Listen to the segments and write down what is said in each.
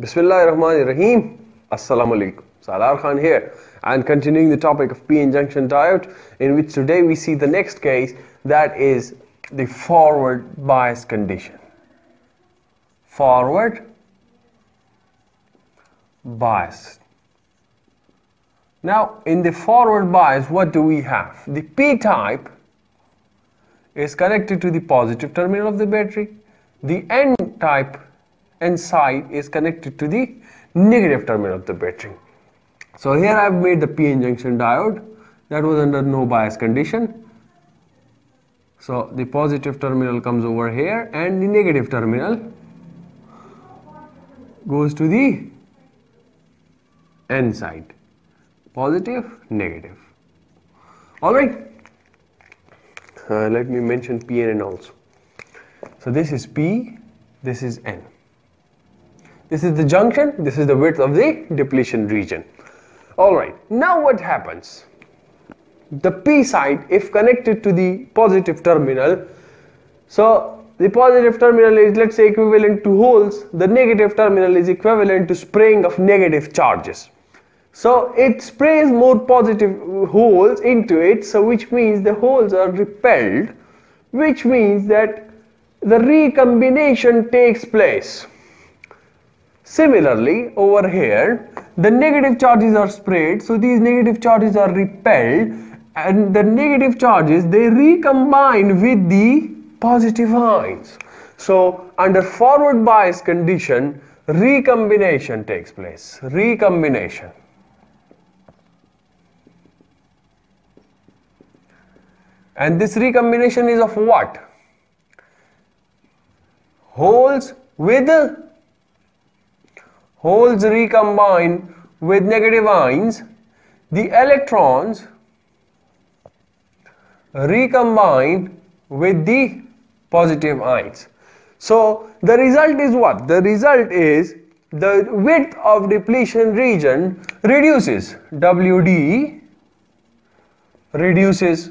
Bismillahirrahmanirrahim. Assalamu Alaikum. Salaar Khan here, and continuing the topic of p-n junction diode, in which today we see the next case, that is the forward bias condition. Forward bias. Now in the forward bias, what do we have? The p-type is connected to the positive terminal of the battery. The n-type and side is connected to the negative terminal of the battery. So here I have made the p-n junction diode that was under no bias condition. So the positive terminal comes over here and the negative terminal goes to the n side. Positive, negative. Alright. Let me mention p and n also. So this is p, this is n. This is the junction, this is the width of the depletion region. Alright, now what happens? The p side, if connected to the positive terminal, so the positive terminal is, let's say, equivalent to holes, the negative terminal is equivalent to spraying of negative charges. So it sprays more positive holes into it, so which means the holes are repelled, which means that the recombination takes place. Similarly, over here, the negative charges are sprayed, so these negative charges are repelled, and the negative charges, they recombine with the positive ions. So, under forward bias condition, recombination takes place. Recombination. And this recombination is of what? Holes with holes recombine with negative ions, the electrons recombine with the positive ions. So the result is what? The result is the width of depletion region reduces. WD reduces,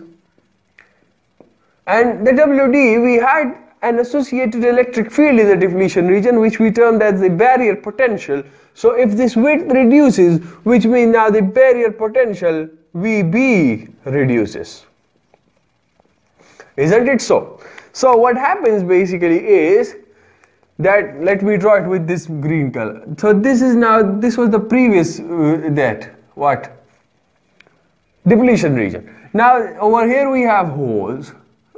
and the WD, we had an associated electric field in the depletion region, which we termed as the barrier potential. So if this width reduces, which means now the barrier potential VB reduces. Isn't it so? So what happens basically is that, let me draw it with this green color. So this is now, this was the previous what? Depletion region. Now over here we have holes.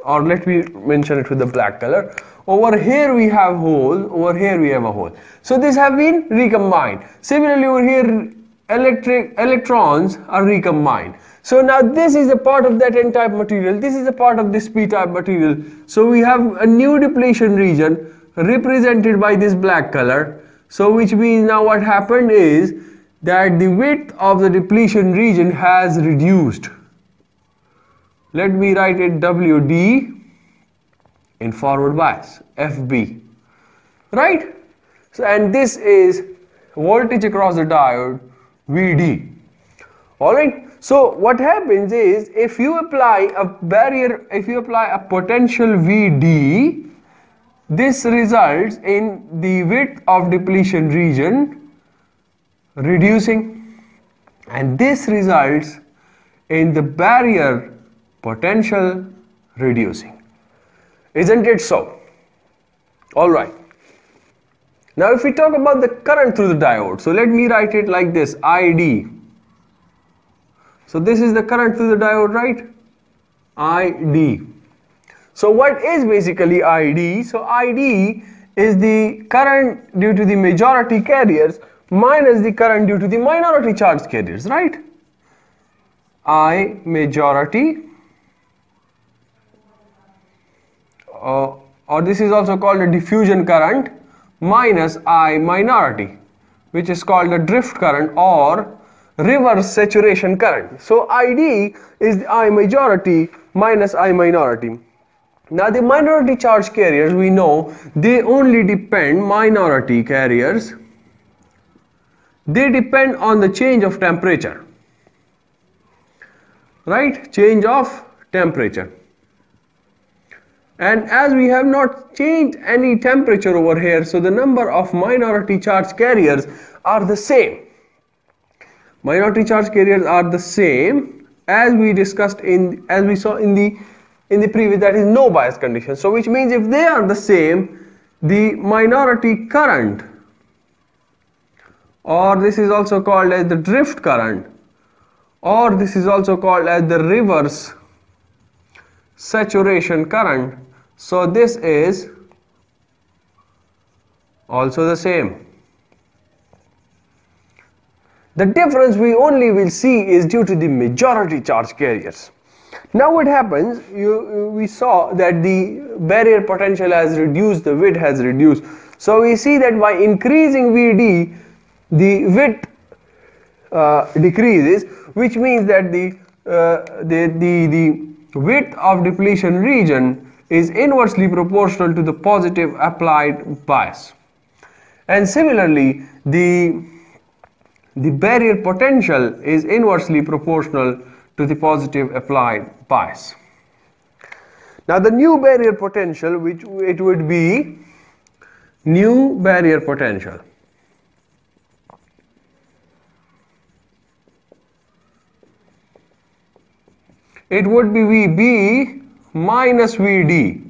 Or let me mention it with the black color. Over here we have hole, over here we have a hole. So these have been recombined. Similarly over here, electrons are recombined. So now this is a part of that N-type material, this is a part of this P-type material. So we have a new depletion region represented by this black color. So which means now what happened is that the width of the depletion region has reduced. Let me write it WD in forward bias, FB, right? So, and this is voltage across the diode, VD. Alright, so what happens is, if you apply a barrier, if you apply a potential VD, this results in the width of depletion region reducing, and this results in the barrier potential reducing. Isn't it so? Alright. Now if we talk about the current through the diode, so let me write it like this, ID. So this is the current through the diode, right? ID. So what is basically ID? So ID is the current due to the majority carriers minus the current due to the minority charge carriers, right? I majority. Or this is also called a diffusion current, minus I minority, which is called a drift current or reverse saturation current. So ID is the I majority minus I minority. Now the minority charge carriers, we know they only depend, minority carriers, they depend on the change of temperature, right? Change of temperature. And as we have not changed any temperature over here, so the number of minority charge carriers are the same. Minority charge carriers are the same as we discussed as we saw in the previous, that is no bias condition. So which means if they are the same, the minority current, or this is also called as the drift current, or this is also called as the reverse saturation current, so this is also the same. The difference we only will see is due to the majority charge carriers. Now what happens, we saw that the barrier potential has reduced, the width has reduced. So we see that by increasing VD, the width decreases, which means that the width of depletion region is inversely proportional to the positive applied bias. And similarly, the barrier potential is inversely proportional to the positive applied bias. Now the new barrier potential, which it would be new barrier potential. It would be VB minus VD.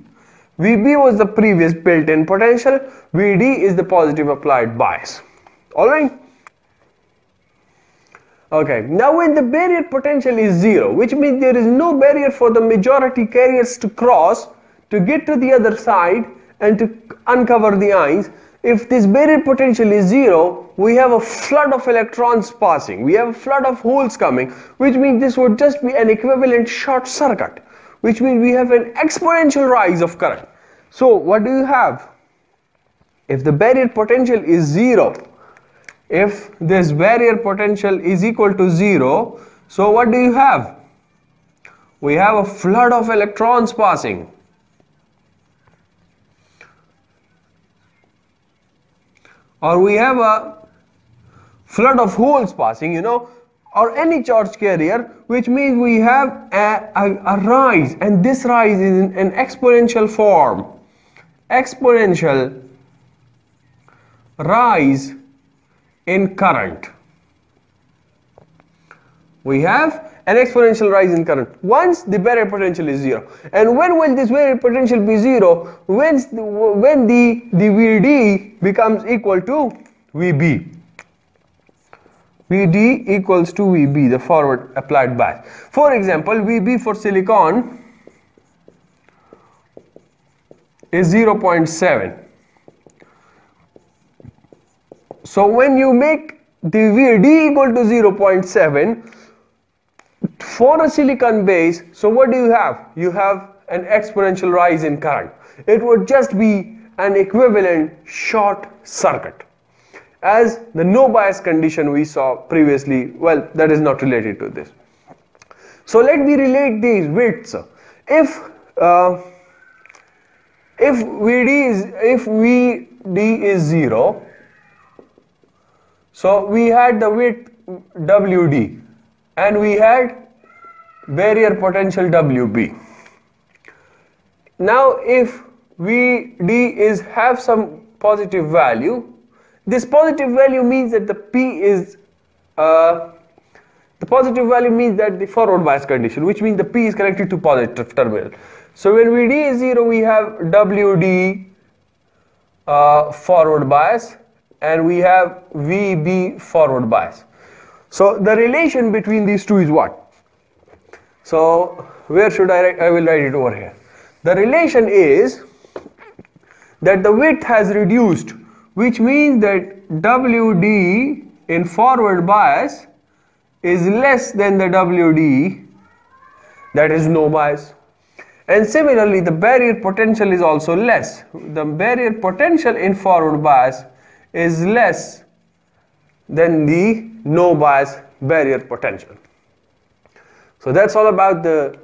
VB was the previous built-in potential, VD is the positive applied bias. Alright? Okay, now when the barrier potential is zero, which means there is no barrier for the majority carriers to cross to get to the other side and to uncover the ions. If this barrier potential is zero, we have a flood of electrons passing, we have a flood of holes coming, which means this would just be an equivalent short circuit, which means we have an exponential rise of current. So what do you have? If the barrier potential is zero, if this barrier potential is equal to zero, so what do you have? We have a flood of electrons passing. Or we have a flood of holes passing, you know, or any charge carrier, which means we have a rise, and this rise is in an exponential form. Exponential rise in current. We have an exponential rise in current once the barrier potential is zero. And when will this barrier potential be zero? When the VD becomes equal to VB. VD equals to VB, the forward applied bias. For example, VB for silicon is 0.7. So when you make the VD equal to 0.7 for a silicon base, so what do you have? You have an exponential rise in current. It would just be an equivalent short circuit, as the no bias condition we saw previously, well, that is not related to this. So let me relate these widths. If VD is 0, so we had the width WD and we had barrier potential WB. Now if VD is have some positive value, this positive value means that the P is the positive value means that the forward bias condition, which means the P is connected to positive terminal. So when VD is 0, we have WD forward bias and we have VB forward bias. So the relation between these two is what? So where should I will write it over here. The relation is that the width has reduced, which means that WD in forward bias is less than the WD, that is no bias. And similarly, the barrier potential is also less. The barrier potential in forward bias is less than the no bias barrier potential. So that's all about the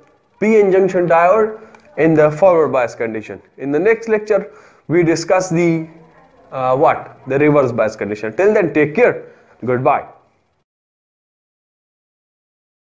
p-n junction diode in the forward bias condition. In the next lecture, we discuss the reverse bias condition. Till then, take care. Goodbye.